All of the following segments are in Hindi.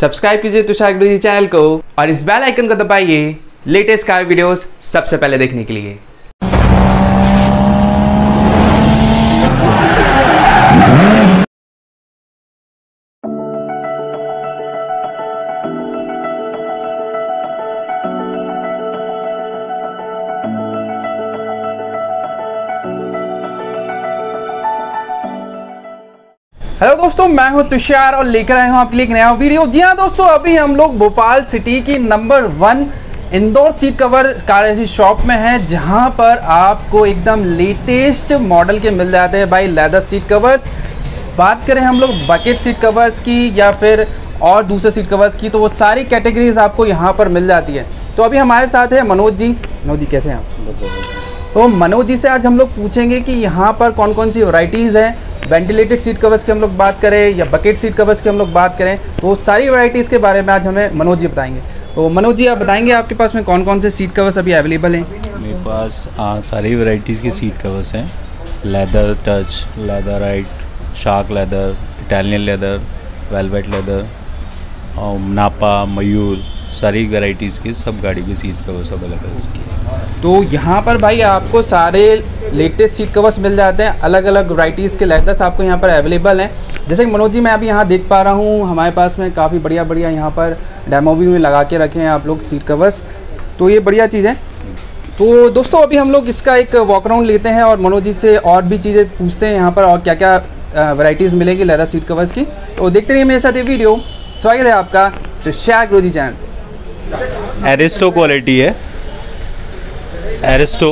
सब्सक्राइब कीजिए तुषार गुरुजी चैनल को और इस बेल आइकन को दबाइए लेटेस्ट कार वीडियोस सबसे पहले देखने के लिए। हेलो दोस्तों, मैं हूं तुषार और लेकर आया हूं आपके लिए एक नया वीडियो। जी हां दोस्तों, अभी हम लोग भोपाल सिटी की number 1 Indore seat covers car ऐसी शॉप में हैं, जहां पर आपको एकदम लेटेस्ट मॉडल के मिल जाते हैं भाई लेदर सीट कवर्स। बात करें हम लोग बकेट सीट कवर्स की या फिर और दूसरे सीट कवर्स की, तो वो सारी कैटेगरीज आपको यहाँ पर मिल जाती है। तो अभी हमारे साथ है मनोज जी। मनोज जी कैसे हैं आप? तो मनोज जी से आज हम लोग पूछेंगे कि यहाँ पर कौन कौन सी वैरायटीज़ हैं। वेंटिलेटेड सीट कवर्स की हम लोग बात करें या बकेट सीट कवर्स की हम लोग बात करें, तो सारी वैरायटीज़ के बारे में आज हमें मनोज जी बताएंगे। तो मनोज जी, आप बताएंगे आपके पास में कौन कौन से सीट कवर्स अभी अवेलेबल हैं? मेरे पास सारी वैरायटीज़ के सीट कवर्स हैं। Leather touch, leather right, shark leather, Italian leather, velvet leather और नापा, मयूर, सारी वैरायटीज़ के सब गाड़ी के सीट कवर्स अवेलेबल हैं। तो यहाँ पर भाई आपको सारे लेटेस्ट सीट कवर्स मिल जाते हैं, अलग अलग वैरायटीज़ के लेदर्स आपको यहाँ पर अवेलेबल हैं। जैसे कि मनोज जी, मैं अभी यहाँ देख पा रहा हूँ हमारे पास में काफ़ी बढ़िया बढ़िया यहाँ पर डेमो भी में लगा के रखे हैं आप लोग सीट कवर्स, तो ये बढ़िया चीज़ है। तो दोस्तों अभी हम लोग इसका एक वॉक राउंड लेते हैं और मनोज जी से और भी चीज़ें पूछते हैं यहाँ पर और क्या क्या वैरायटीज़ मिलेगी लेदर सीट कवर्स की। तो देखते रहिए मेरे साथ ये वीडियो। स्वागत है आपका Tushar Guruji channel. Aristo quality है, अरिस्टो,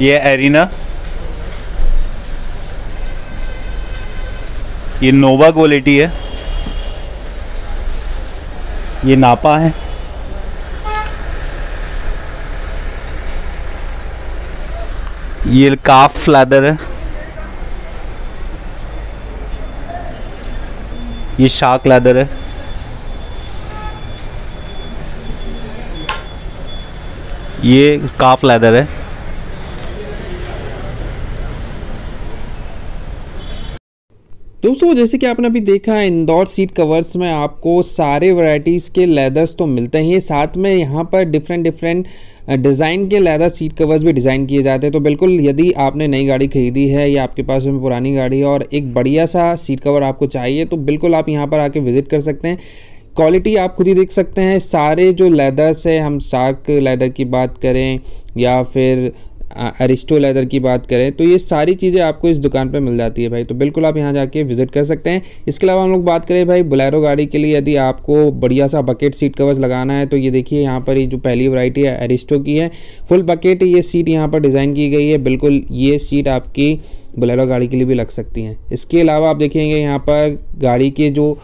ये एरिना, ये नोवा क्वालिटी है, ये नापा है, ये काफ लैदर है, ये शार्क लैदर है, ये काफ लैदर है, दोस्तों। जैसे कि आपने अभी देखा, इंदौर सीट कवर्स में आपको सारे वैरायटीज़ के लेदर्स तो मिलते हैं, साथ में यहाँ पर डिफरेंट डिज़ाइन के लेदर सीट कवर्स भी डिज़ाइन किए जाते हैं। तो बिल्कुल यदि आपने नई गाड़ी खरीदी है या आपके पास में पुरानी गाड़ी है और एक बढ़िया सा सीट कवर आपको चाहिए, तो बिल्कुल आप यहाँ पर आके विज़िट कर सकते हैं। क्वालिटी आप खुद ही देख सकते हैं। सारे जो लेदर्स है, हम शार्क लेदर की बात करें या फिर अरिस्टो लेदर की बात करें, तो ये सारी चीज़ें आपको इस दुकान पे मिल जाती है भाई। तो बिल्कुल आप यहाँ जाके विज़िट कर सकते हैं। इसके अलावा हम लोग बात करें भाई बोलेरो गाड़ी के लिए, यदि आपको बढ़िया सा बकेट सीट कवर्स लगाना है, तो ये देखिए यहाँ पर ये जो पहली वैरायटी है अरिस्टो की है, फुल बकेट ये सीट यहाँ पर डिज़ाइन की गई है। बिल्कुल ये सीट आपकी बोलेरो गाड़ी के लिए भी लग सकती हैं। इसके अलावा आप देखेंगे यहाँ पर गाड़ी के जो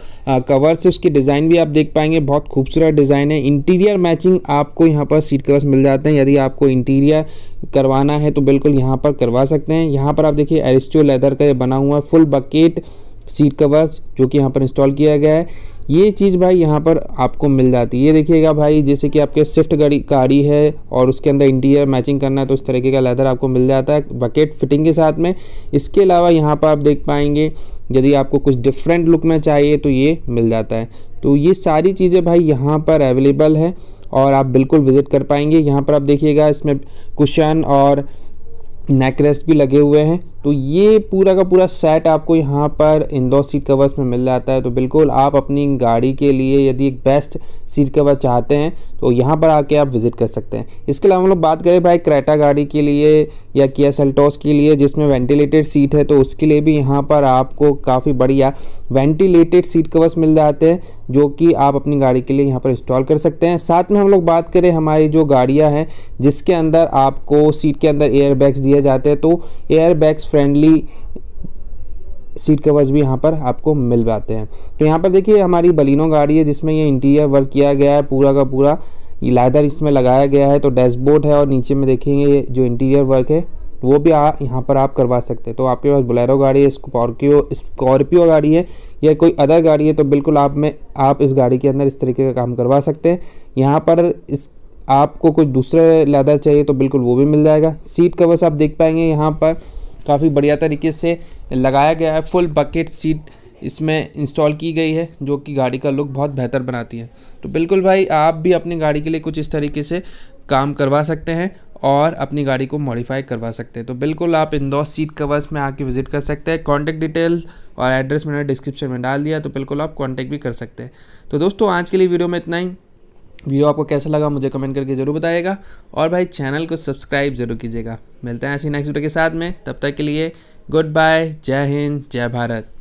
कवर्स है उसकी डिज़ाइन भी आप देख पाएंगे, बहुत खूबसूरत डिज़ाइन है। इंटीरियर मैचिंग आपको यहाँ पर सीट कवर्स मिल जाते हैं। यदि आपको इंटीरियर करवाना है तो बिल्कुल यहाँ पर करवा सकते हैं। यहाँ पर आप देखिए अरिस्टो लेदर का ये बना हुआ है फुल बकेट सीट कवर्स जो कि यहाँ पर इंस्टॉल किया गया है। ये चीज़ भाई यहाँ पर आपको मिल जाती है। ये देखिएगा भाई, जैसे कि आपके स्विफ्ट गाड़ी है और उसके अंदर इंटीरियर मैचिंग करना है, तो इस तरीके का लेदर आपको मिल जाता है बकेट फिटिंग के साथ में। इसके अलावा यहाँ पर आप देख पाएंगे यदि आपको कुछ डिफरेंट लुक में चाहिए तो ये मिल जाता है। तो ये सारी चीज़ें भाई यहाँ पर अवेलेबल है और आप बिल्कुल विज़िट कर पाएंगे। यहाँ पर आप देखिएगा इसमें कुशन और नेकरेस्ट भी लगे हुए हैं। तो ये पूरा का पूरा सेट आपको यहाँ पर इंदौर सीट कवर्स में मिल जाता है। तो बिल्कुल आप अपनी गाड़ी के लिए यदि एक बेस्ट सीट कवर चाहते हैं तो यहाँ पर आके आप विज़िट कर सकते हैं। इसके अलावा हम लोग बात करें भाई क्रेटा गाड़ी के लिए या के एस एल्टॉस के लिए जिसमें वेंटिलेटेड सीट है, तो उसके लिए भी यहाँ पर आपको काफ़ी बढ़िया वेंटिलेटेड सीट कवर्स मिल जाते हैं जो कि आप अपनी गाड़ी के लिए यहाँ पर इंस्टॉल कर सकते हैं। साथ में हम लोग बात करें हमारी जो गाड़ियाँ हैं जिसके अंदर आपको सीट के अंदर एयर बैग्स दिए जाते हैं, तो air bags friendly seat covers भी यहाँ पर आपको मिल जाते हैं। तो यहाँ पर देखिए हमारी बलिनो गाड़ी है जिसमें ये इंटीरियर वर्क किया गया है, पूरा का पूरा ये लेदर इसमें लगाया गया है। तो डैशबोर्ड है और नीचे में देखेंगे जो इंटीरियर वर्क है वो भी यहाँ पर आप करवा सकते हैं। तो आपके पास बोलेरो गाड़ी है, स्कॉर्पियो गाड़ी है या कोई अदर गाड़ी है, तो बिल्कुल आप इस गाड़ी के अंदर इस तरीके का काम करवा सकते हैं। यहाँ पर इस आपको कुछ दूसरे लेदर चाहिए तो बिल्कुल वो भी मिल जाएगा। सीट कवर्स आप देख पाएंगे यहाँ पर काफ़ी बढ़िया तरीके से लगाया गया है, फुल बकेट सीट इसमें इंस्टॉल की गई है, जो कि गाड़ी का लुक बहुत बेहतर बनाती है। तो बिल्कुल भाई, आप भी अपनी गाड़ी के लिए कुछ इस तरीके से काम करवा सकते हैं और अपनी गाड़ी को मॉडिफाई करवा सकते हैं। तो बिल्कुल आप इंदौर सीट कवर्स में आके विजिट कर सकते हैं। कॉन्टैक्ट डिटेल और एड्रेस मैंने डिस्क्रिप्शन में डाल दिया, तो बिल्कुल आप कॉन्टैक्ट भी कर सकते हैं। तो दोस्तों, आज के लिए वीडियो में इतना ही। वीडियो आपको कैसा लगा मुझे कमेंट करके ज़रूर बताइएगा, और भाई चैनल को सब्सक्राइब जरूर कीजिएगा। मिलते हैं ऐसी नेक्स्ट वीडियो के साथ में, तब तक के लिए गुड बाय, जय हिंद, जय भारत।